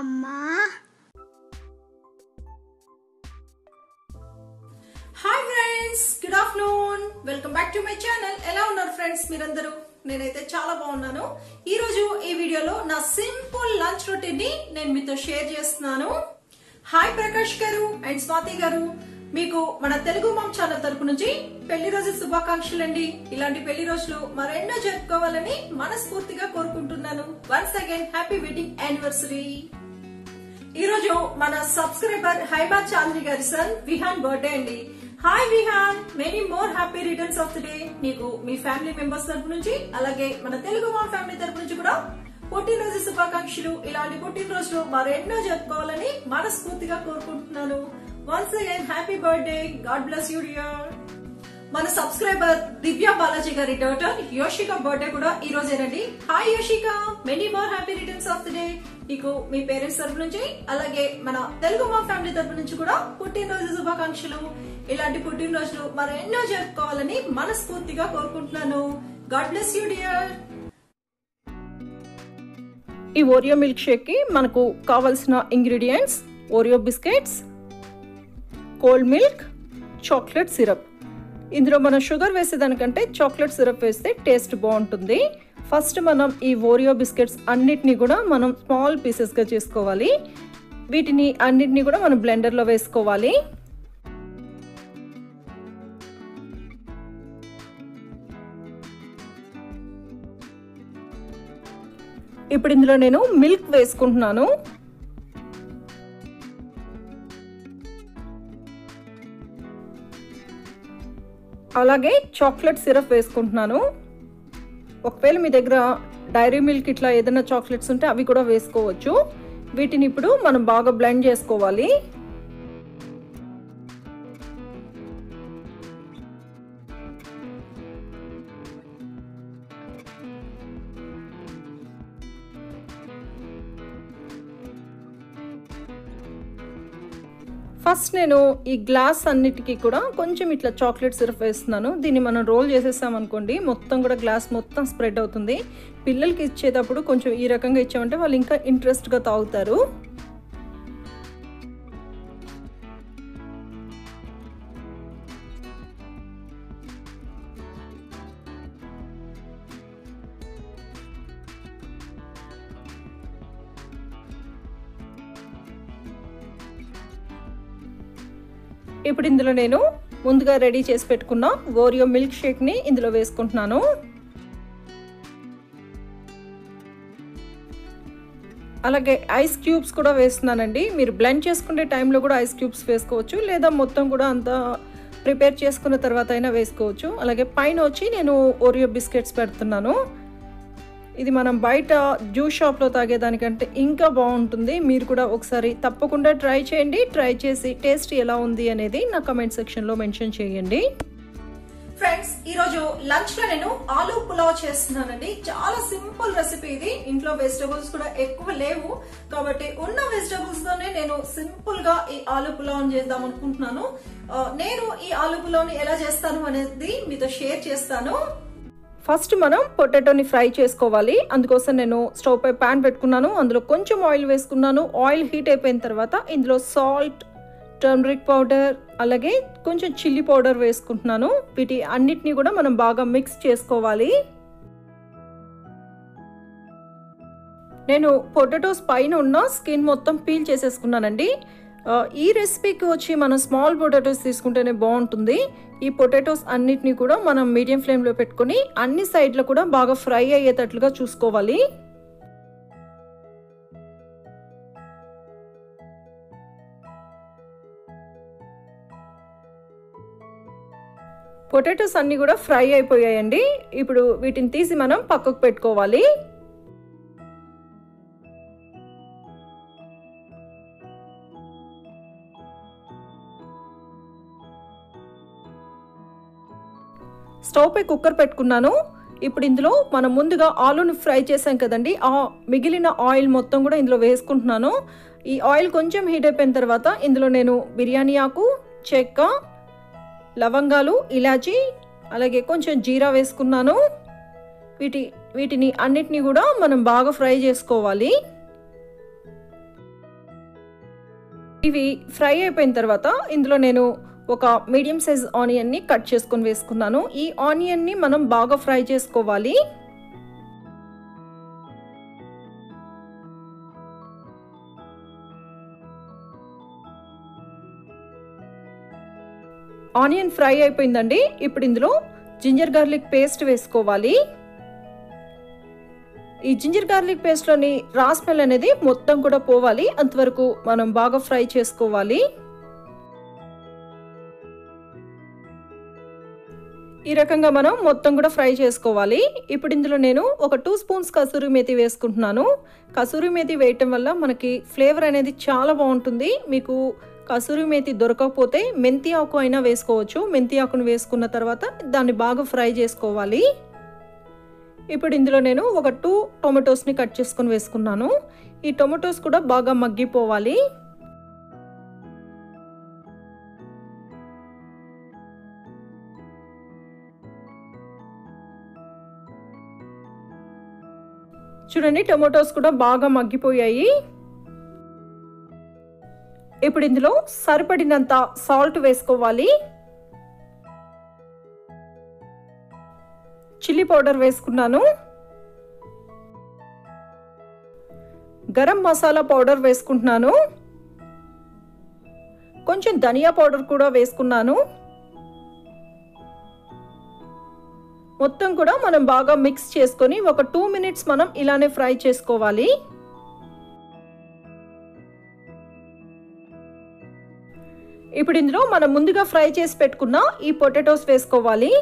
அம்மா. Hi friends, good afternoon, welcome back to my channel. ఎలా ఉన్నారు ఫ్రెండ్స్ మీరందరూ? నేనైతే చాలా బాగున్నాను. ఈ రోజు ఈ వీడియోలో నా సింపుల్ లంచ్ రొటీన్ని నేను మీతో షేర్ చేస్తున్నాను. హాయ్ ప్రకాష్ గారు అండ్ స్వాతి గారు, మీకు మన తెలుగు మామ్ ఛానల్ తరపు నుంచి పెళ్లి రోజు శుభాకాంక్షలు అండి. ఇలాంటి పెళ్లి రోజులు మరెన్నో జరుపుకోవాలని మనస్ఫూర్తిగా కోరుకుంటున్నాను. Once again happy wedding anniversary. ఈ రోజు మన సబ్స్క్రైబర్ హైబాద్ చాంద్రి గారి సన్ విహాన్ బర్త్డే అండి. Hi Vihaan, many more happy returns of the day. మీకు మీ ఫ్యామిలీ మెంబర్స్ తరపు నుంచి అలాగే మన తెలుగు మామ్ ఫ్యామిలీ తరపు నుంచి కూడా పుట్టినరోజు శుభాకాంక్షలు. ఇలాంటి పుట్టినరోజులు మరెన్నో జరుపుకోవాలని మనస్ఫూర్తిగా కోరుకుంటున్నాను. Once again, happy birthday. God bless you, dear. Mana subscriber Divya Balaji gari daughter Yoshika birthday kuda ee roje nandi. Hi Yoshika, many more happy returns of the day. Niku mee parents tarapu nunchi alage mana Telugu Mom family tarapu nunchi kuda puttin roju shubhakankshalu. Ilanti puttin rojulu mara enno jarupukovalani manaspoortiga korukuntunnanu. God bless you, dear. Ee Oreo milkshake ki manaku kavalsina ingredients: Oreo biscuits, cold milk, chocolate syrup. ఇందులో మనం sugar వేసేదానికంటే chocolate syrup వేస్తే taste బాగుంటుంది. First మనం ఈ Oreo biscuits అన్నిటినీ కూడా మనం స్మాల్ పీసెస్గా చేసుకోవాలి. వీటిని అన్నిటినీ కూడా మనం బ్లెండర్లో వేసుకోవాలి. ఇప్పుడు ఇందులో నేను మిల్క్ వేసుకుంటున్నాను. అలాగే చాక్లెట్ సిరప్ వేసుకుంటున్నాను. ఒకవేళ మీ దగ్గర డైరీ మిల్క్ ఇట్లా ఏదైనా చాక్లెట్స్ ఉంటే అవి కూడా వేసుకోవచ్చు. వీటిని ఇప్పుడు మనం బాగా బ్లెండ్ చేసుకోవాలి. ఫస్ట్ నేను ఈ గ్లాస్ అన్నిటికీ కూడా కొంచెం ఇట్లా చాక్లెట్ సిరప్ వేస్తున్నాను. దీన్ని మనం రోల్ చేసేసామనుకోండి మొత్తం కూడా గ్లాస్ మొత్తం స్ప్రెడ్ అవుతుంది. పిల్లలకి ఇచ్చేటప్పుడు కొంచెం ఈ రకంగా ఇచ్చామంటే వాళ్ళు ఇంకా ఇంట్రెస్ట్గా తాగుతారు. ఇప్పుడు ఇందులో నేను ముందుగా రెడీ చేసి పెట్టుకున్న ఓరియో మిల్క్ షేక్ని ఇందులో వేసుకుంటున్నాను. అలాగే ఐస్ క్యూబ్స్ కూడా వేస్తున్నానండి. మీరు బ్లెండ్ చేసుకునే టైంలో కూడా ఐస్ క్యూబ్స్ వేసుకోవచ్చు, లేదా మొత్తం కూడా అంతా ప్రిపేర్ చేసుకున్న తర్వాత అయినా వేసుకోవచ్చు. అలాగే పైన వచ్చి నేను ఓరియో బిస్కెట్స్ పెడుతున్నాను. ఇది మనం బయట జ్యూస్ షాప్లో తాగేదానికంటే ఇంకా బాగుంటుంది. మీరు కూడా ఒకసారి తప్పకుండా ట్రై చేయండి. ట్రై చేసి టేస్ట్ ఎలా ఉంది అనేది నా కమెంట్ సెక్షన్లో మెన్షన్ చేయండి. ఫ్రెండ్స్, ఈరోజు లంచ్లో నేను ఆలూ పులావ్ చేస్తున్నానండి. చాలా సింపుల్ రెసిపీ ఇది. ఇంట్లో వెజిటబుల్స్ కూడా ఎక్కువ లేవు కాబట్టి ఉన్న వెజిటబుల్స్తోనే నేను సింపుల్గా ఈ ఆలూ పులావ్ని చేద్దాం అనుకుంటున్నాను. నేను ఈ ఆలూ పులావ్ని ఎలా చేస్తాను అనేది మీతో షేర్ చేస్తాను. ఫస్ట్ మనం పొటాటోని ఫ్రై చేసుకోవాలి. అందుకోసం నేను స్టవ్ పై ప్యాన్ పెట్టుకున్నాను. అందులో కొంచెం ఆయిల్ వేసుకున్నాను. ఆయిల్ హీట్ అయిపోయిన తర్వాత ఇందులో సాల్ట్, టర్మరిక్ పౌడర్, అలాగే కొంచెం చిల్లీ పౌడర్ వేసుకుంటున్నాను. వీటి అన్నిటినీ కూడా మనం బాగా మిక్స్ చేసుకోవాలి. నేను పొటాటోస్ పైన ఉన్న స్కిన్ మొత్తం పీల్ చేసేసుకున్నానండి. ఈ రెసిపీకి వచ్చి మనం స్మాల్ పొటాటోస్ తీసుకుంటేనే బాగుంటుంది. ఈ పొటాటోస్ అన్నిటినీ కూడా మనం మీడియం ఫ్లేమ్లో పెట్టుకుని అన్ని సైడ్లు కూడా బాగా ఫ్రై అయ్యేటట్లుగా చూసుకోవాలి. పొటాటోస్ అన్నీ కూడా ఫ్రై అయిపోయాయండి. ఇప్పుడు వీటిని తీసి మనం పక్కకు పెట్టుకోవాలి. స్టవ్ పై కుక్కర్ పెట్టుకున్నాను. ఇప్పుడు ఇందులో మనం ముందుగా ఆలూను ఫ్రై చేసాం కదండి, ఆ మిగిలిన ఆయిల్ మొత్తం కూడా ఇందులో వేసుకుంటున్నాను. ఈ ఆయిల్ కొంచెం హీట్ అయిపోయిన తర్వాత ఇందులో నేను బిర్యానీ ఆకు, చెక్క, లవంగాలు, ఇలాచి, అలాగే కొంచెం జీరా వేసుకున్నాను. వీటిని అన్నిటినీ కూడా మనం బాగా ఫ్రై చేసుకోవాలి. ఇవి ఫ్రై అయిపోయిన తర్వాత ఇందులో నేను ఒక మీడియం సైజ్ ఆనియన్ ని కట్ చేసుకొని వేసుకున్నాను. ఈ ఆనియన్ ని మనం బాగా ఫ్రై చేసుకోవాలి. ఆనియన్ ఫ్రై అయిపోయిందండి. ఇప్పుడు ఇందులో జింజర్ గార్లిక్ పేస్ట్ వేసుకోవాలి. ఈ జింజర్ గార్లిక్ పేస్ట్లోని రా స్మెల్ అనేది మొత్తం కూడా పోవాలి. అంతవరకు మనం బాగా ఫ్రై చేసుకోవాలి. ఈ రకంగా మనం మొత్తం కూడా ఫ్రై చేసుకోవాలి. ఇప్పుడు ఇందులో నేను ఒక 2 స్పూన్స్ కసూరి మేతి వేసుకుంటున్నాను. కసూరి మేతి వేయటం వల్ల మనకి ఫ్లేవర్ అనేది చాలా బాగుంటుంది. మీకు కసూరి మేతి దొరకకపోతే మెంతి ఆకు అయినా వేసుకోవచ్చు. మెంతి ఆకును వేసుకున్న తర్వాత దాన్ని బాగా ఫ్రై చేసుకోవాలి. ఇప్పుడు ఇందులో నేను ఒక 2 టొమాటోస్ని కట్ చేసుకొని వేసుకున్నాను. ఈ టొమాటోస్ కూడా బాగా మగ్గిపోవాలి. చూడండి, టొమాటోస్ కూడా బాగా మగ్గిపోయాయి. ఇప్పుడు ఇందులో సరిపడినంత సాల్ట్ వేసుకోవాలి. చిల్లీ పౌడర్ వేసుకున్నాను. గరం మసాలా పౌడర్ వేసుకుంటున్నాను. కొంచెం ధనియా పౌడర్ కూడా వేసుకున్నాను. మొత్తం కూడా మనం బాగా మిక్స్ చేసుకొని ఒక 2 మినిట్స్ మనం ఇలానే ఫ్రై చేసుకోవాలి. ఇప్పుడు ఇందులో మనం ముందుగా ఫ్రై చేసి పెట్టుకున్న ఈ పొటాటోస్ వేసుకోవాలి.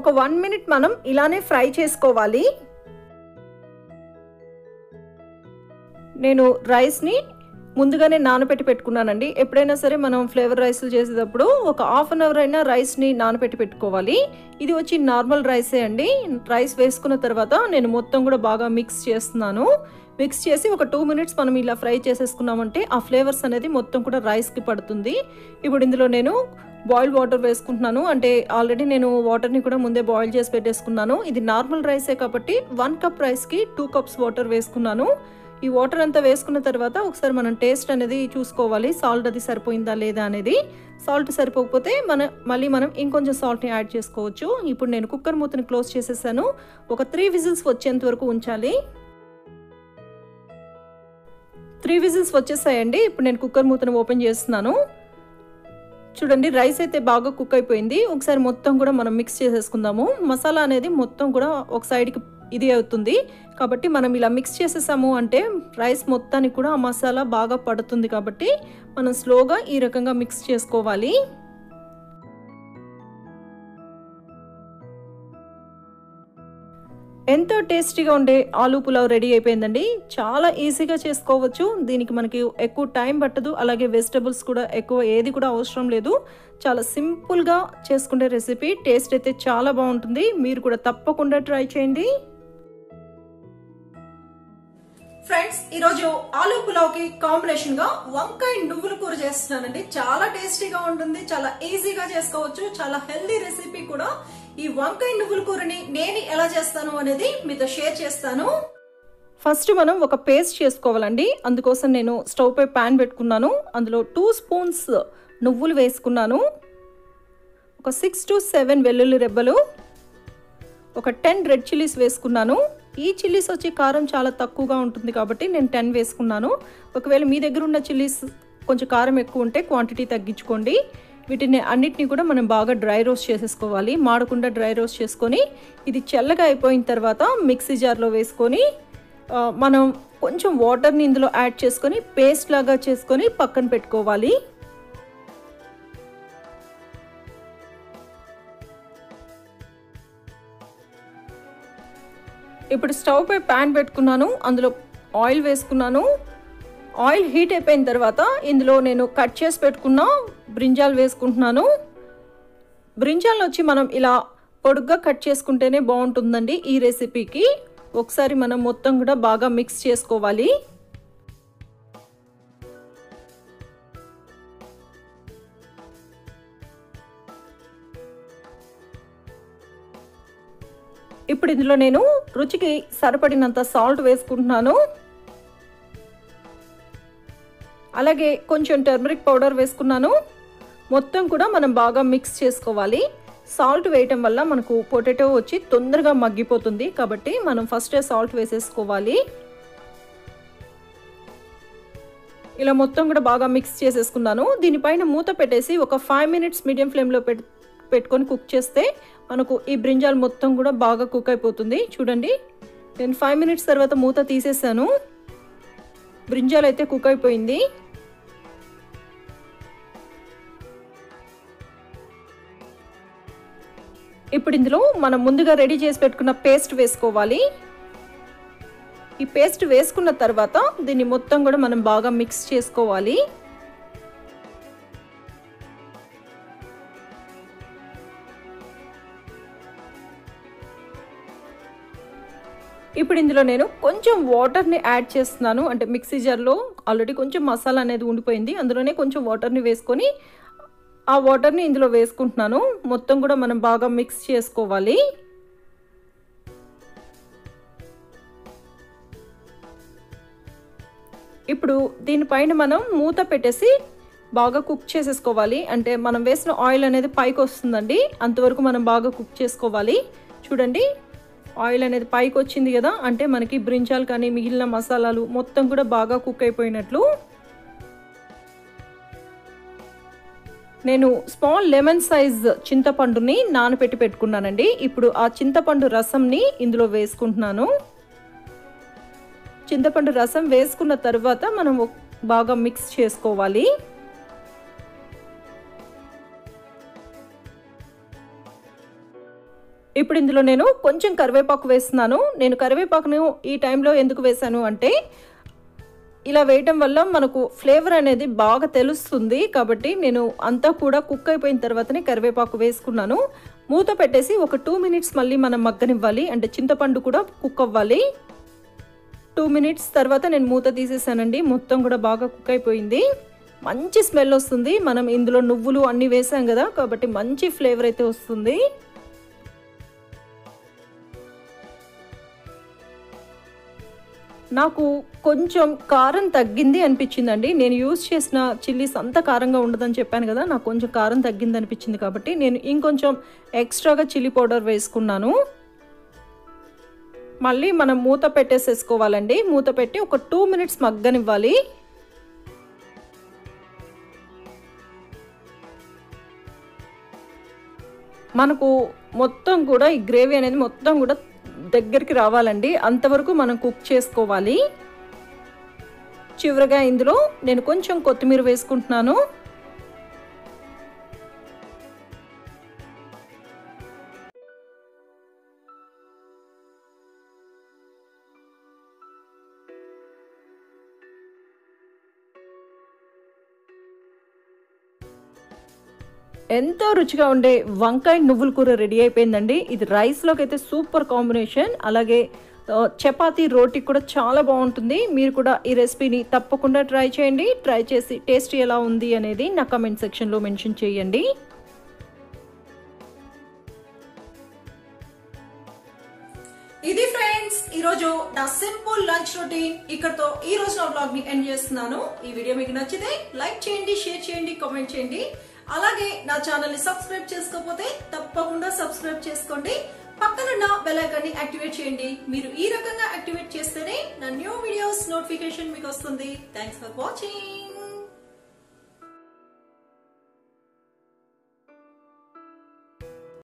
ఒక 1 మినిట్ మనం ఇలానే ఫ్రై చేసుకోవాలి. నేను రైస్ని ముందుగానే నానబెట్టి పెట్టుకున్నానండి. ఎప్పుడైనా సరే మనం ఫ్లేవర్ రైస్లు చేసేటప్పుడు ఒక 1/2 అవర్ అయినా రైస్ని నానబెట్టి పెట్టుకోవాలి. ఇది వచ్చి నార్మల్ రైసే అండి. రైస్ వేసుకున్న తర్వాత నేను మొత్తం కూడా బాగా మిక్స్ చేస్తున్నాను. మిక్స్ చేసి ఒక 2 మినిట్స్ మనం ఇలా ఫ్రై చేసేసుకున్నామంటే ఆ ఫ్లేవర్స్ అనేది మొత్తం కూడా రైస్కి పడుతుంది. ఇప్పుడు ఇందులో నేను బాయిల్ వాటర్ వేసుకుంటున్నాను. అంటే ఆల్రెడీ నేను వాటర్ని కూడా ముందే బాయిల్ చేసి పెట్టేసుకున్నాను. ఇది నార్మల్ రైసే కాబట్టి 1 కప్ రైస్కి 2 కప్స్ వాటర్ వేసుకున్నాను. ఈ వాటర్ అంతా వేసుకున్న తర్వాత ఒకసారి మనం టేస్ట్ అనేది చూసుకోవాలి. సాల్ట్ అది సరిపోయిందా లేదా అనేది. సాల్ట్ సరిపోకపోతే మళ్ళీ మనం ఇంకొంచెం సాల్ట్ని యాడ్ చేసుకోవచ్చు. ఇప్పుడు నేను కుక్కర్ మూతని క్లోజ్ చేసేసాను. ఒక 3 విజిల్స్ వచ్చేంత వరకు ఉంచాలి. 3 విజిల్స్ వచ్చేసాయండి. ఇప్పుడు నేను కుక్కర్ మూతను ఓపెన్ చేస్తున్నాను. చూడండి, రైస్ అయితే బాగా కుక్ అయిపోయింది. ఒకసారి మొత్తం కూడా మనం మిక్స్ చేసేసుకుందాము. మసాలా అనేది మొత్తం కూడా ఒక సైడ్కి ఇది అవుతుంది కాబట్టి మనం ఇలా మిక్స్ చేసేసాము అంటే రైస్ మొత్తానికి కూడా ఆ మసాలా బాగా పడుతుంది. కాబట్టి మనం స్లోగా ఈ రకంగా మిక్స్ చేసుకోవాలి. ఎంతో టేస్టీగా ఉండే ఆలూ పులావ్ రెడీ అయిపోయిందండి. చాలా ఈజీగా చేసుకోవచ్చు. దీనికి మనకి ఎక్కువ టైం పట్టదు. అలాగే వెజిటబుల్స్ కూడా ఎక్కువ ఏది కూడా అవసరం లేదు. చాలా సింపుల్గా చేసుకునే రెసిపీ. టేస్ట్ అయితే చాలా బాగుంటుంది. మీరు కూడా తప్పకుండా ట్రై చేయండి. ఫ్రెండ్స్, ఈరోజు ఆలూ పులావ్ కి కాంబినేషన్ గా వంకాయ నువ్వుల కూర చేస్తున్నానండి. చాలా టేస్టీగా ఉంటుంది. చాలా ఈజీగా చేసుకోవచ్చు. చాలా హెల్దీ రెసిపీ కూడా. ఈ వంకాయ నువ్వుల కూరని నేను ఎలా చేస్తాను అనేది మీతో షేర్ చేస్తాను. ఫస్ట్ మనం ఒక పేస్ట్ చేసుకోవాలండి. అందుకోసం నేను స్టవ్ పై ప్యాన్ పెట్టుకున్నాను. అందులో 2 స్పూన్స్ నువ్వులు వేసుకున్నాను. ఒక 6 to 7 వెల్లుల్లి రెబ్బలు, ఒక 10 రెడ్ చిల్లీస్ వేసుకున్నాను. ఈ చిల్లీస్ వచ్చి కారం చాలా తక్కువగా ఉంటుంది కాబట్టి నేను 10 వేసుకున్నాను. ఒకవేళ మీ దగ్గర ఉన్న చిల్లీస్ కొంచెం కారం ఎక్కువ ఉంటే క్వాంటిటీ తగ్గించుకోండి. వీటిని అన్నిటినీ కూడా మనం బాగా డ్రై రోస్ట్ చేసేసుకోవాలి. మాడకుండా డ్రై రోస్ట్ చేసుకొని ఇది చల్లగా అయిపోయిన తర్వాత మిక్సీ జార్లో వేసుకొని మనం కొంచెం వాటర్ని ఇందులో యాడ్ చేసుకొని పేస్ట్ లాగా చేసుకొని పక్కన పెట్టుకోవాలి. ఇప్పుడు స్టవ్ పై ప్యాన్ పెట్టుకున్నాను. అందులో ఆయిల్ వేసుకున్నాను. ఆయిల్ హీట్ అయిపోయిన తర్వాత ఇందులో నేను కట్ చేసి పెట్టుకున్న బ్రింజాల్ వేసుకుంటున్నాను. బ్రింజాల్ వచ్చి మనం ఇలా పొడుగ్గా కట్ చేసుకుంటేనే బాగుంటుందండి ఈ రెసిపీకి. ఒకసారి మనం మొత్తం కూడా బాగా మిక్స్ చేసుకోవాలి. ఇప్పుడు ఇందులో నేను రుచికి సరిపడినంత సాల్ట్ వేసుకుంటున్నాను. అలాగే కొంచెం టర్మరిక్ పౌడర్ వేసుకున్నాను. మొత్తం కూడా మనం బాగా మిక్స్ చేసుకోవాలి. సాల్ట్ వేయటం వల్ల మనకు పొటాటో వచ్చి తొందరగా మగ్గిపోతుంది కాబట్టి మనం ఫస్టే సాల్ట్ వేసేసుకోవాలి. ఇలా మొత్తం కూడా బాగా మిక్స్ చేసేసుకున్నాను. దీనిపైన మూత పెట్టేసి ఒక 5 minutes మీడియం ఫ్లేమ్లో పెట్టుకొని కుక్ చేస్తే మనకు ఈ బ్రింజాల్ మొత్తం కూడా బాగా కుక్ అయిపోతుంది. చూడండి, నేను 5 minutes తర్వాత మూత తీసేసాను. బ్రింజాల్ అయితే కుక్ అయిపోయింది. ఇప్పుడు ఇందులో మనం ముందుగా రెడీ చేసి పెట్టుకున్న పేస్ట్ వేసుకోవాలి. ఈ పేస్ట్ వేసుకున్న తర్వాత దీన్ని మొత్తం కూడా మనం బాగా మిక్స్ చేసుకోవాలి. ఇప్పుడు ఇందులో నేను కొంచెం వాటర్ని యాడ్ చేస్తున్నాను. అంటే మిక్సీ జార్లో ఆల్రెడీ కొంచెం మసాలా అనేది ఉండిపోయింది, అందులోనే కొంచెం వాటర్ని వేసుకొని ఆ వాటర్ని ఇందులో వేసుకుంటున్నాను. మొత్తం కూడా మనం బాగా మిక్స్ చేసుకోవాలి. ఇప్పుడు దీనిపైన మనం మూత పెట్టేసి బాగా కుక్ చేసేసుకోవాలి. అంటే మనం వేసిన ఆయిల్ అనేది పైకి వస్తుందండి, అంతవరకు మనం బాగా కుక్ చేసుకోవాలి. చూడండి, ఆయిల్ అనేది పైకి వచ్చింది కదా, అంటే మనకి బ్రింజాల్ కానీ మిగిలిన మసాలాలు మొత్తం కూడా బాగా కుక్ అయిపోయినట్లు. నేను స్మాల్ లెమన్ సైజ్ చింతపండుని నానబెట్టి పెట్టుకున్నానండి. ఇప్పుడు ఆ చింతపండు రసంని ఇందులో వేసుకుంటున్నాను. చింతపండు రసం వేసుకున్న తర్వాత మనం బాగా మిక్స్ చేసుకోవాలి. ఇప్పుడు ఇందులో నేను కొంచెం కరివేపాకు వేస్తున్నాను. నేను కరివేపాకును ఈ టైంలో ఎందుకు వేసాను అంటే ఇలా వేయటం వల్ల మనకు ఫ్లేవర్ అనేది బాగా తెలుస్తుంది కాబట్టి నేను అంతా కూడా కుక్ అయిపోయిన తర్వాతనే కరివేపాకు వేసుకున్నాను. మూత పెట్టేసి ఒక 2 minutes మళ్ళీ మనం మగ్గనివ్వాలి. అంటే చింతపండు కూడా కుక్ అవ్వాలి. 2 minutes తర్వాత నేను మూత తీసేసానండి. మొత్తం కూడా బాగా కుక్ అయిపోయింది. మంచి స్మెల్ వస్తుంది. మనం ఇందులో నువ్వులు అన్నీ వేసాం కదా కాబట్టి మంచి ఫ్లేవర్ అయితే వస్తుంది. నాకు కొంచెం కారం తగ్గింది అనిపించిందండి. నేను యూజ్ చేసిన చిల్లీస్ అంత కారంగా ఉండదని చెప్పాను కదా, నాకు కొంచెం కారం తగ్గింది అనిపించింది కాబట్టి నేను ఇంకొంచెం ఎక్స్ట్రాగా చిల్లీ పౌడర్ వేసుకున్నాను. మళ్ళీ మనం మూత పెట్టేసేసుకోవాలండి. మూత పెట్టి ఒక 2 minutes మగ్గనివ్వాలి. మనకు మొత్తం కూడా ఈ గ్రేవీ అనేది మొత్తం కూడా దగ్గరికి రావాలండి, అంతవరకు మనం కుక్ చేసుకోవాలి. చివరగా ఇందులో నేను కొంచెం కొత్తిమీర వేసుకుంటున్నాను. ఎంతో రుచిగా ఉండే వంకాయ నువ్వుల కూర రెడీ అయిపోయిందండి. ఇది రైస్లోకి అయితే సూపర్ కాంబినేషన్, అలాగే చపాతీ రోటీ కూడా చాలా బాగుంటుంది. మీరు కూడా ఈ రెసిపీని తప్పకుండా ట్రై చేయండి. ట్రై చేసి టేస్ట్ ఎలా ఉంది అనేది నా కమెంట్ సెక్షన్లో మెన్షన్ చేయండి. ఇది ఫ్రెండ్స్ ఈరోజు నా సింపుల్ లంచ్ రొటీన్. ఇక్కడతో ఈ రోజు నా బ్లాగ్ ని ఎండ్ చేస్తున్నాను. ఈ వీడియో మీకు నచ్చితే లైక్ చేయండి, షేర్ చేయండి, కామెంట్ చేయండి. అలాగే నా ఛానల్ ని సబ్స్క్రైబ్ చేసుకోకపోతే తప్పకుండా సబ్స్క్రైబ్ చేసుకోండి. పక్కనున్న బెల్ ఐకాన్ ని యాక్టివేట్ చేయండి. మీరు ఈ రకంగా యాక్టివేట్ చేస్తేనే నా న్యూ వీడియోస్ నోటిఫికేషన్ మీకు వస్తుంది. Thanks for watching.